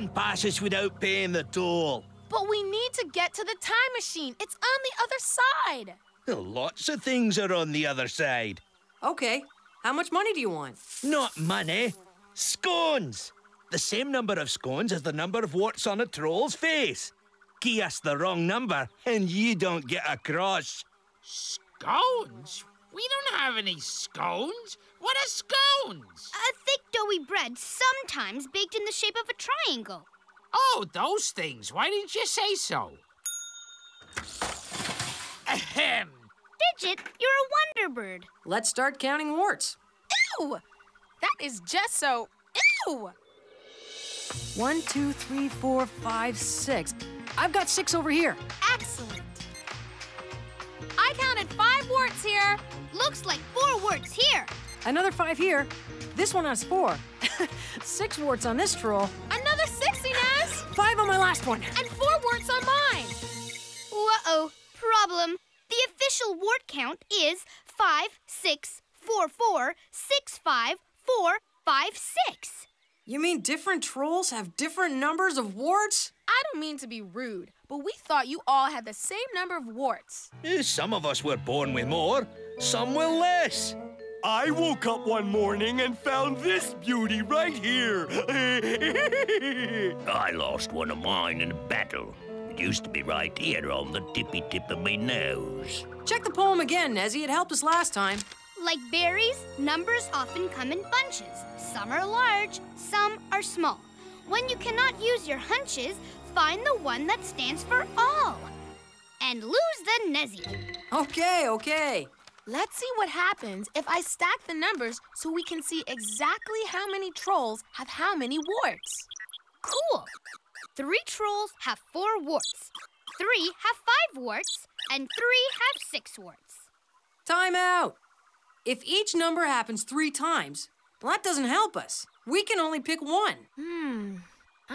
one passes without paying the toll. But we need to get to the time machine. It's on the other side. Well, lots of things are on the other side. Okay. How much money do you want? Not money. Scones. The same number of scones as the number of warts on a troll's face. Key us the wrong number and you don't get across. Scones? We don't have any scones. What are scones? A thick, doughy bread, sometimes baked in the shape of a triangle. Oh, those things. Why didn't you say so? Ahem. Digit, you're a wonder bird. Let's start counting warts. Ew! That is just so... Ew! 1, 2, 3, 4, 5, 6. I've got 6 over here. Excellent. I counted 5 warts here. Looks like 4 warts here. Another 5 here. This one has 4. 6 warts on this troll. Another 6, Inez. 5 on my last one. And 4 warts on mine. Uh-oh, problem. The official wart count is 5, 6, 4, 4, 6, 5, 4, 5, 6. You mean different trolls have different numbers of warts? I don't mean to be rude, but we thought you all had the same number of warts. Some of us were born with more, some with less. I woke up one morning and found this beauty right here. I lost one of mine in a battle. It used to be right here on the tippy tip of my nose. Check the poem again, Nezzy. It helped us last time. Like berries, numbers often come in bunches. Some are large, some are small. When you cannot use your hunches, find the one that stands for all. And lose the Nezzy. Okay, okay. Let's see what happens if I stack the numbers so we can see exactly how many trolls have how many warts. Cool. 3 trolls have 4 warts, 3 have 5 warts, and 3 have 6 warts. Time out. If each number happens 3 times, well, that doesn't help us. We can only pick 1. I'm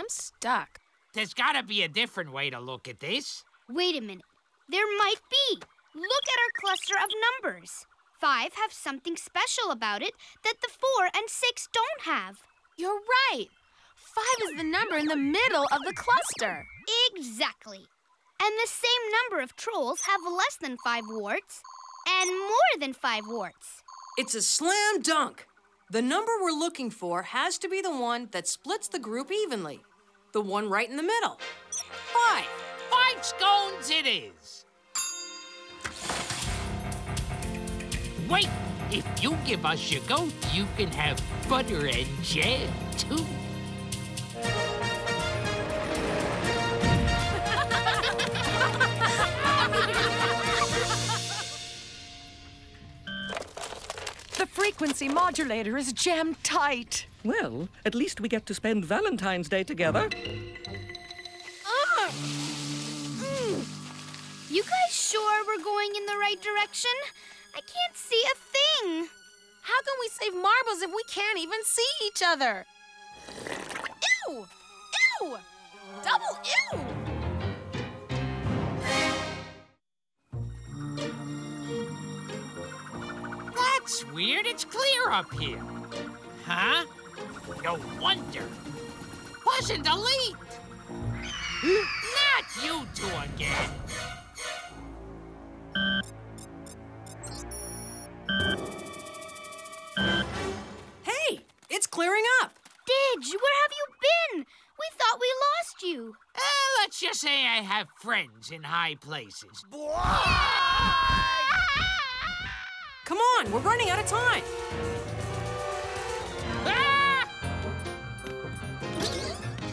stuck. There's gotta be a different way to look at this. Wait a minute. There might be. Look at our cluster of numbers. 5 have something special about it that the 4 and 6 don't have. You're right. 5 is the number in the middle of the cluster. Exactly. And the same number of trolls have less than 5 warts and more than 5 warts. It's a slam dunk. The number we're looking for has to be the one that splits the group evenly. The one right in the middle. 5. 5 scones it is. Wait, if you give us your goat, you can have butter and jam, too. The frequency modulator is jammed tight. Well, at least we get to spend Valentine's Day together. You guys sure we're going in the right direction? I can't see a thing. How can we save marbles if we can't even see each other? Ew! Ew! Double ew! That's weird. It's clear up here. Huh? No wonder. Push and delete. Not you two again. Hey, it's clearing up. Didge, where have you been? We thought we lost you. Let's just say I have friends in high places. Come on, we're running out of time. Ah!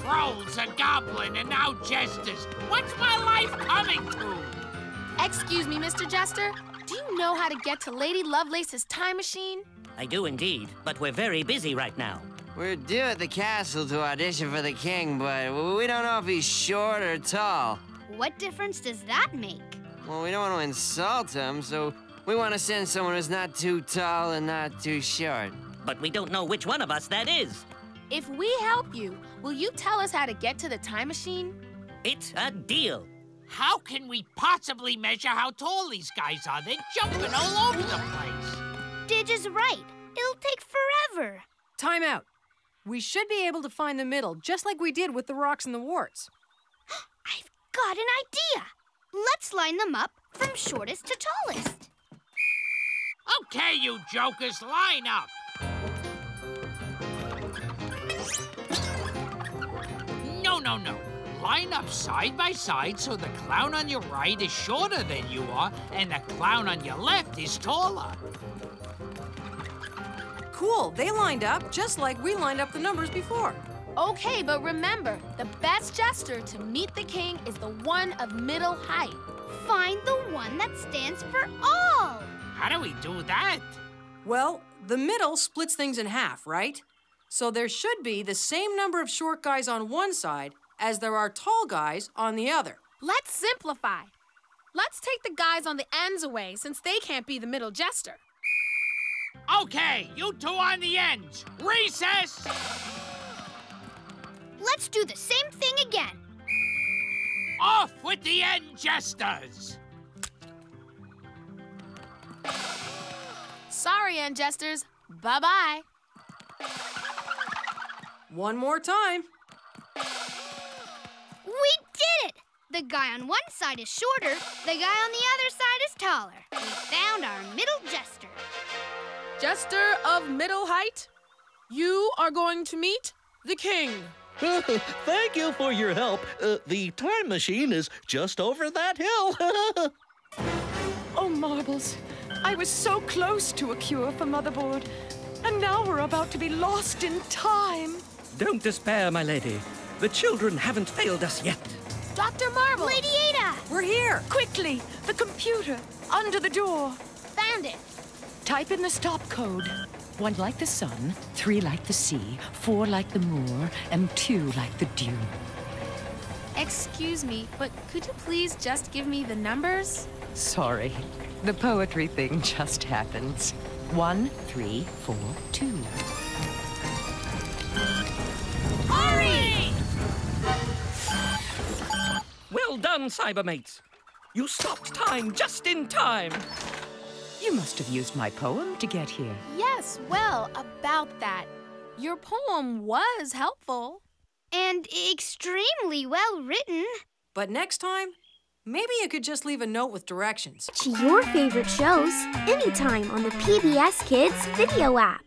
Trolls, a goblin, and now jesters. What's my life coming to? Excuse me, Mr. Jester. Do you know how to get to Lady Lovelace's time machine? I do indeed, but we're very busy right now. We're due at the castle to audition for the king, but we don't know if he's short or tall. What difference does that make? Well, we don't want to insult him, so we want to send someone who's not too tall and not too short. But we don't know which one of us that is. If we help you, will you tell us how to get to the time machine? It's a deal. How can we possibly measure how tall these guys are? They're jumping all over the place. Didge is right. It'll take forever. Time out. We should be able to find the middle, just like we did with the rocks and the warts. I've got an idea! Let's line them up from shortest to tallest. Okay, you jokers, line up! No. Line up side by side so the clown on your right is shorter than you are and the clown on your left is taller. Cool, they lined up just like we lined up the numbers before. Okay, but remember, the best jester to meet the king is the one of middle height. Find the one that stands for all. How do we do that? Well, the middle splits things in half, right? So there should be the same number of short guys on one side as there are tall guys on the other. Let's simplify. Let's take the guys on the ends away since they can't be the middle jester. Okay, you two on the ends. Recess! Let's do the same thing again. Off with the end jesters! Sorry, end jesters. Bye-bye. One more time. We did it! The guy on one side is shorter, the guy on the other side is taller. We found our middle jester. Jester of middle height, you are going to meet the king. Thank you for your help. The time machine is just over that hill. Oh, Marbles, I was so close to a cure for Motherboard, and now we're about to be lost in time. Don't despair, my lady. The children haven't failed us yet. Dr. Marbles! Lady Ada! We're here! Quickly! The computer! Under the door! Found it! Type in the stop code. 1 like the sun, 3 like the sea, 4 like the moor, and 2 like the dew. Excuse me, but could you please just give me the numbers? Sorry. The poetry thing just happens. 1, 3, 4, 2. Hurry! Well done, Cybermates. You stopped time just in time. You must have used my poem to get here. Yes, well, about that. Your poem was helpful. And extremely well written. But next time, maybe you could just leave a note with directions. To your favorite shows, anytime on the PBS Kids video app.